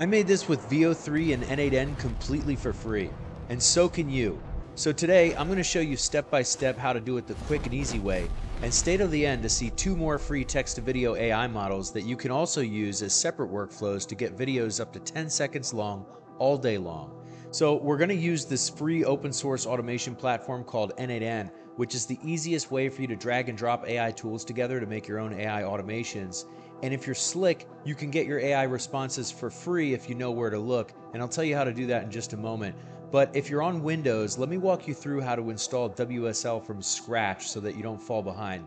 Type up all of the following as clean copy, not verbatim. I made this with Veo 3 and N8N completely for free, and so can you. So today I'm going to show you step by step how to do it the quick and easy way, and stay till the end to see two more free text-to-video AI models that you can also use as separate workflows to get videos up to 10 seconds long all day long. So we're going to use this free open source automation platform called N8N, which is the easiest way for you to drag and drop AI tools together to make your own AI automations. And if you're slick, you can get your AI responses for free if you know where to look, and I'll tell you how to do that in just a moment. But if you're on Windows, let me walk you through how to install WSL from scratch so that you don't fall behind.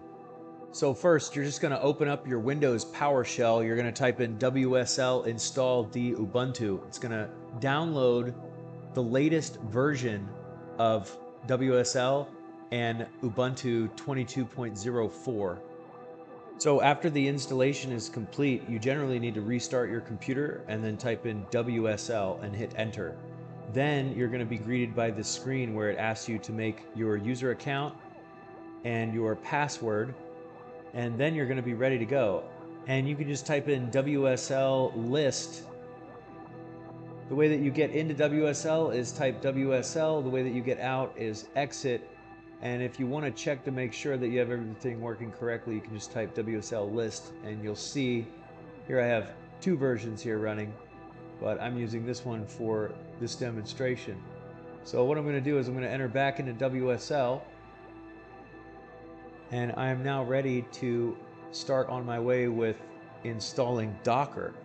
So first, you're just going to open up your Windows PowerShell. You're going to type in WSL install d Ubuntu. It's going to download the latest version of WSL and Ubuntu 22.04. So after the installation is complete, you generally need to restart your computer and then type in WSL and hit enter. Then you're going to be greeted by this screen where it asks you to make your user account and your password, and then you're going to be ready to go. And you can just type in WSL list. The way that you get into WSL is type WSL. The way that you get out is exit. And if you want to check to make sure that you have everything working correctly, you can just type WSL list, and you'll see here I have two versions here running, but I'm using this one for this demonstration. So what I'm going to do is I'm going to enter back into WSL, and I am now ready to start on my way with installing Docker.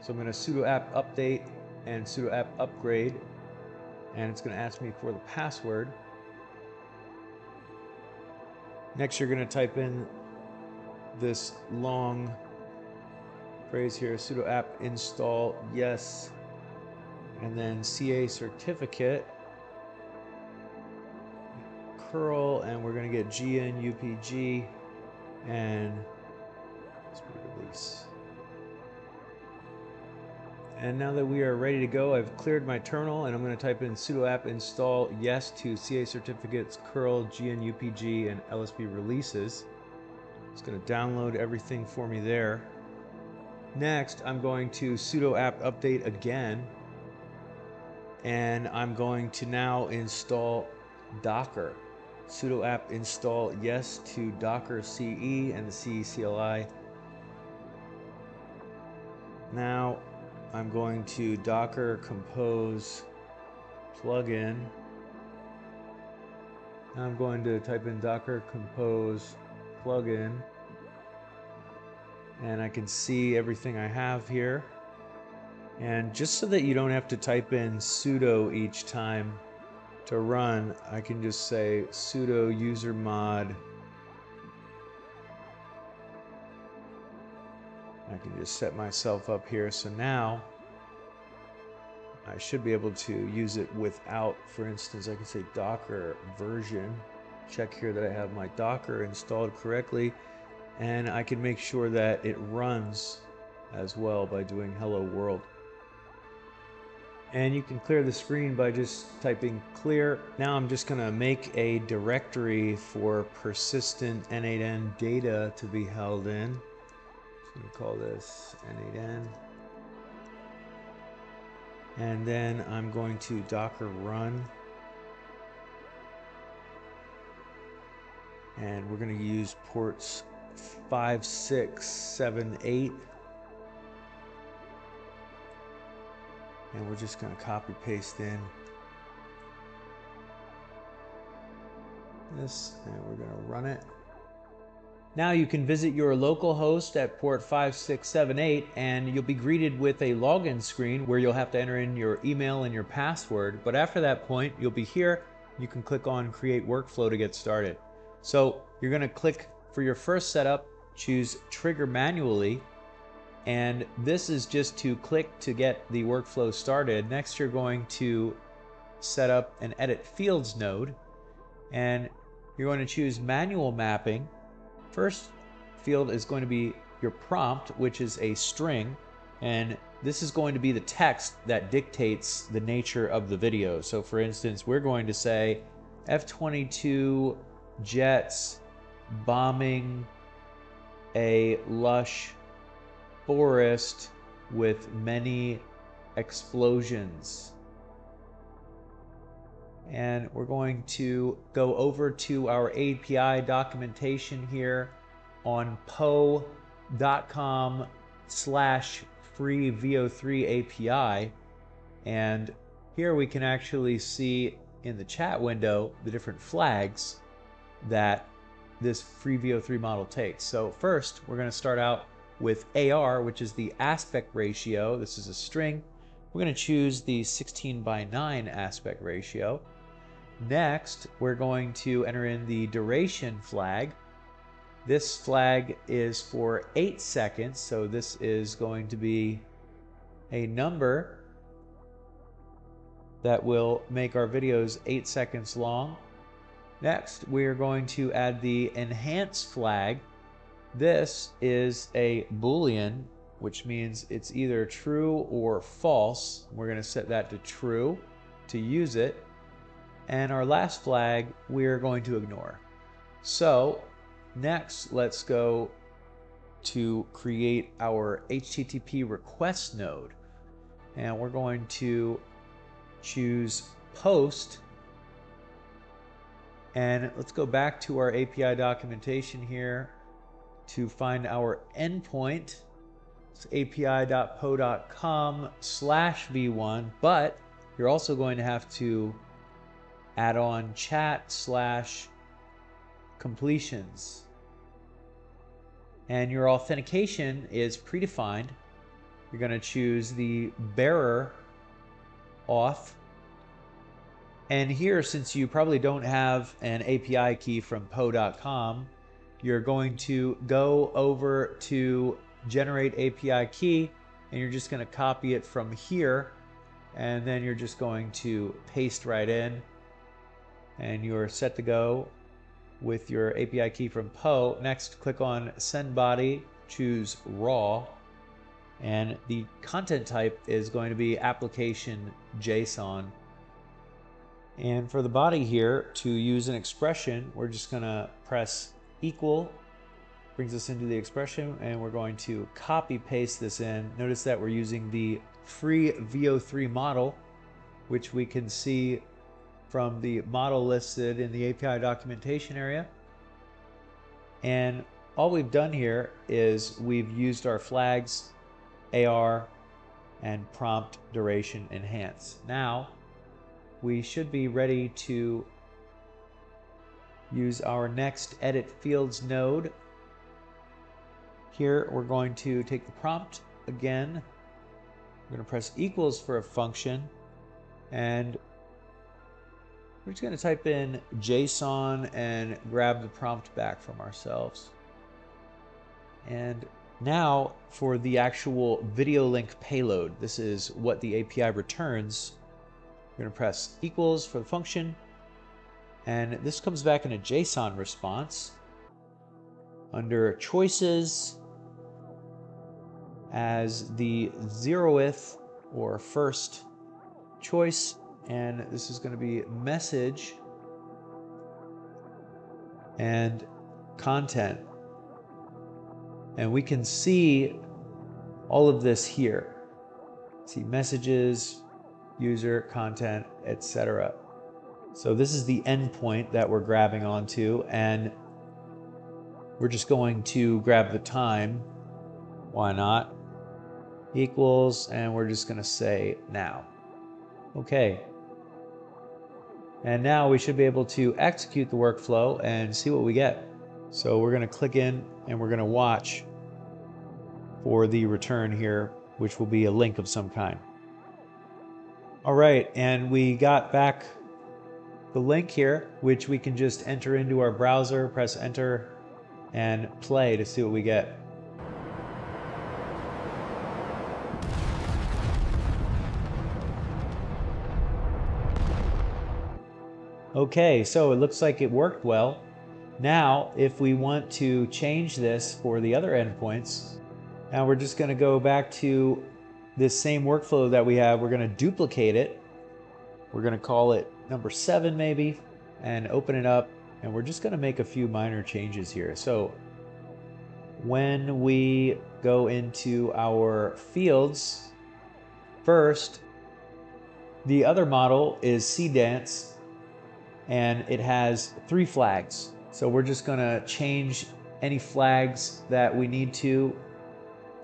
So I'm going to sudo apt update and sudo apt upgrade, and it's going to ask me for the password. Next, you're going to type in this long phrase here, sudo apt install yes, and then CA certificate, curl, and we're going to get GNUPG and release. And now that we are ready to go, I've cleared my terminal, and I'm going to type in sudo apt install yes to CA certificates, curl, GNUPG, and LSB releases. It's going to download everything for me there. Next, I'm going to sudo apt update again, and I'm going to now install Docker. Sudo apt install yes to Docker CE and the CE CLI. Now I'm going to Docker compose plugin. I'm going to type in Docker compose plugin, and I can see everything I have here. And just so that you don't have to type in sudo each time to run, I can just say sudo usermod. I can just set myself up here, so now I should be able to use it without, for instance, I can say Docker version, check here that I have my Docker installed correctly, and I can make sure that it runs as well by doing hello world. And you can clear the screen by just typing clear. Now I'm just going to make a directory for persistent N8N data to be held in. I'm going to call this N8N, and then I'm going to Docker run, and we're going to use ports 5, 6, 7, 8, and we're just going to copy paste in this, and we're going to run it. Now you can visit your local host at port 5678, and you'll be greeted with a login screen where you'll have to enter in your email and your password. But after that point, you'll be here. You can click on Create Workflow to get started. So you're going to click for your first setup, choose Trigger Manually, and this is just to click to get the workflow started. Next, you're going to set up an Edit Fields node, and you're going to choose Manual Mapping. First field is going to be your prompt, which is a string, and this is going to be the text that dictates the nature of the video. So for instance, we're going to say F-22 jets bombing a lush forest with many explosions. And we're going to go over to our API documentation here on poe.com/free Veo3 API. And here we can actually see in the chat window the different flags that this free Veo 3 model takes. So first, we're going to start out with AR, which is the aspect ratio. This is a string. We're going to choose the 16:9 aspect ratio. Next, we're going to enter in the duration flag. This flag is for 8 seconds, so this is going to be a number that will make our videos 8 seconds long. Next, we are going to add the enhance flag. This is a Boolean, which means it's either true or false. We're going to set that to true to use it. And our last flag, we are going to ignore. So next, let's go to create our HTTP request node. And we're going to choose post. And let's go back to our API documentation here to find our endpoint. It's api.poe.com/v1, but you're also going to have to add on chat/completions. And your authentication is predefined. You're going to choose the bearer auth. And here, since you probably don't have an API key from poe.com, you're going to go over to generate API key, and you're just going to copy it from here, and then you're just going to paste right in, and you're set to go with your API key from Poe. Next, click on send body, choose raw, and the content type is going to be application JSON. And for the body here, to use an expression, we're just going to press equal, brings us into the expression, and we're going to copy paste this in. Notice that we're using the free Veo 3 model, which we can see from the model listed in the API documentation area. And all we've done here is we've used our flags, AR, and prompt duration enhance. Now we should be ready to use our next edit fields node. Here we're going to take the prompt again. We're going to press equals for a function, and we're just going to type in JSON and grab the prompt back from ourselves. And now for the actual video link payload, this is what the API returns. We're going to press equals for the function. And this comes back in a JSON response. Under choices, as the 0th or first choice, and this is going to be message and content. And we can see all of this here. See messages, user, content, etc. So this is the endpoint that we're grabbing onto, and we're just going to grab the time, why not, equals, and we're just going to say now. Okay. And now we should be able to execute the workflow and see what we get. So we're going to click in and we're going to watch for the return here, which will be a link of some kind. All right, and we got back the link here, which we can just enter into our browser, press enter and play to see what we get. Okay, so it looks like it worked well. Now, if we want to change this for the other endpoints, now we're just going to go back to this same workflow that we have. We're going to duplicate it. We're going to call it number 7 maybe, and open it up, and we're just going to make a few minor changes here. So when we go into our fields first. The other model is Seedance, and it has 3 flags. So we're just gonna change any flags that we need to.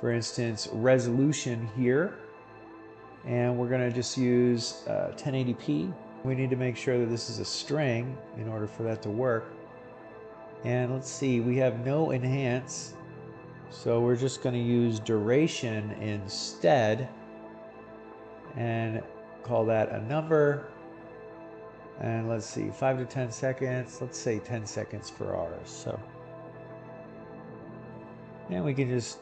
For instance, resolution here. And we're gonna just use 1080p. We need to make sure that this is a string in order for that to work. And let's see, we have no enhance. So we're just gonna use duration instead. And call that a number, and let's see, 5 to 10 seconds. Let's say 10 seconds for ours. So, and we can just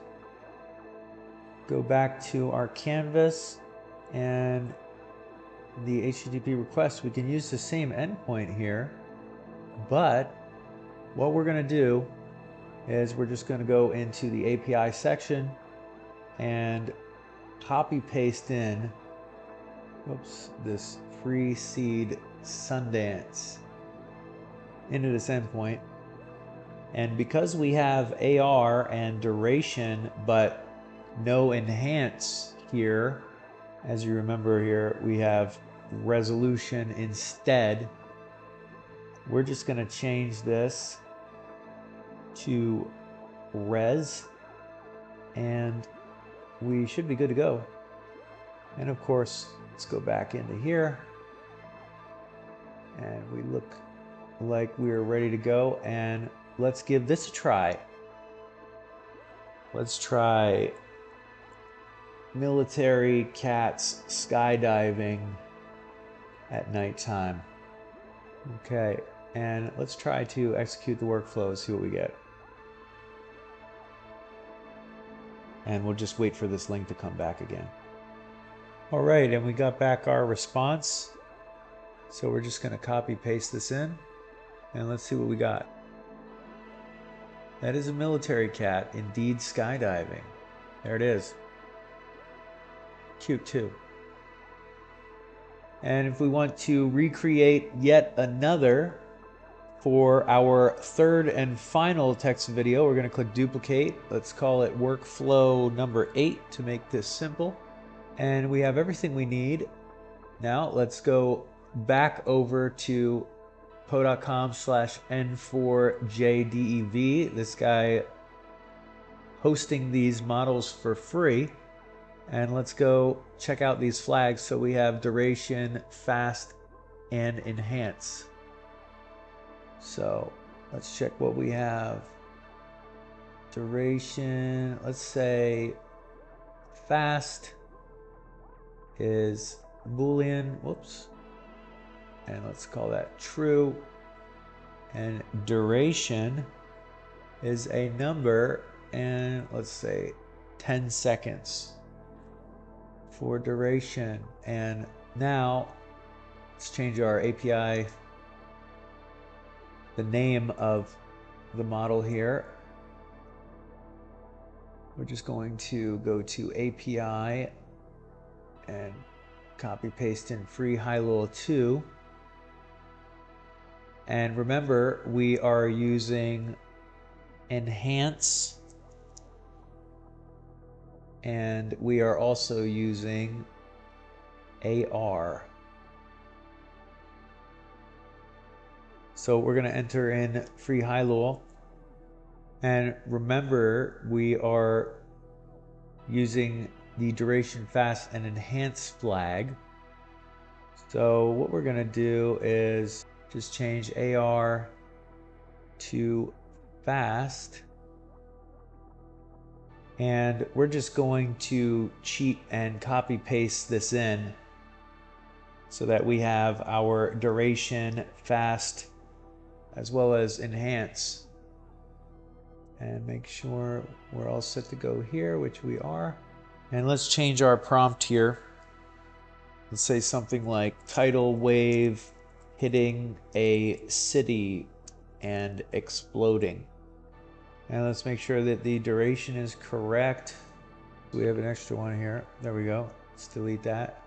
go back to our canvas and the HTTP request. We can use the same endpoint here, but what we're going to do is we're just going to go into the API section and copy paste in this free seed Sundance into this endpoint. And because we have AR and duration, but no enhance here, as you remember here, we have resolution instead. We're just going to change this to res, and we should be good to go. And of course, let's go back into here, and we look like we're ready to go. And let's give this a try. Let's try military cats skydiving at nighttime. Okay, and let's try to execute the workflow, see what we get. And we'll just wait for this link to come back again. All right, and we got back our response. So we're just gonna copy paste this in, and let's see what we got. That is a military cat, indeed skydiving. There it is. Cute too. And if we want to recreate yet another for our third and final text video, we're gonna click duplicate. Let's call it workflow number 8 to make this simple. And we have everything we need. Now let's go back over to poe.com/n4jdev, this guy hosting these models for free. And let's go check out these flags. So we have duration, fast, and enhance. So let's check what we have. Duration, let's say fast is Boolean, whoops, and let's call that true. And duration is a number, and let's say 10 seconds for duration. And now let's change our API, the name of the model here. We're just going to go to API and copy paste in free Hailuo 02. And remember, we are using enhance, and we are also using AR. So we're going to enter in free Hailuo, and remember we are using the duration, fast, and enhance flag. So what we're gonna do is just change AR to fast, and we're just going to cheat and copy paste this in so that we have our duration, fast, as well as enhance. And make sure we're all set to go here, which we are. And let's change our prompt here. Let's say something like tidal wave hitting a city and exploding. And let's make sure that the duration is correct. We have an extra one here. There we go. Let's delete that.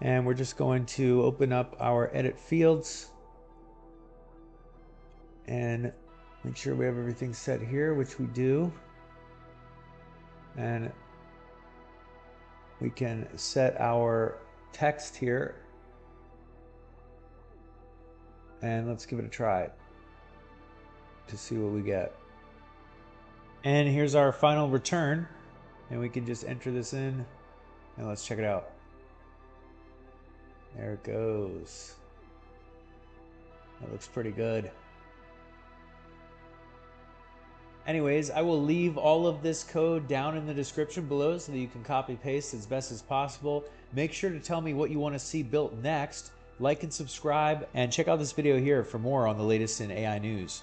And we're just going to open up our edit fields and make sure we have everything set here, which we do. and we can set our text here, and let's give it a try to see what we get. And here's our final return, and we can just enter this in, and let's check it out. There it goes. That looks pretty good. Anyways, I will leave all of this code down in the description below so that you can copy paste as best as possible. Make sure to tell me what you want to see built next. Like and subscribe, and check out this video here for more on the latest in AI news.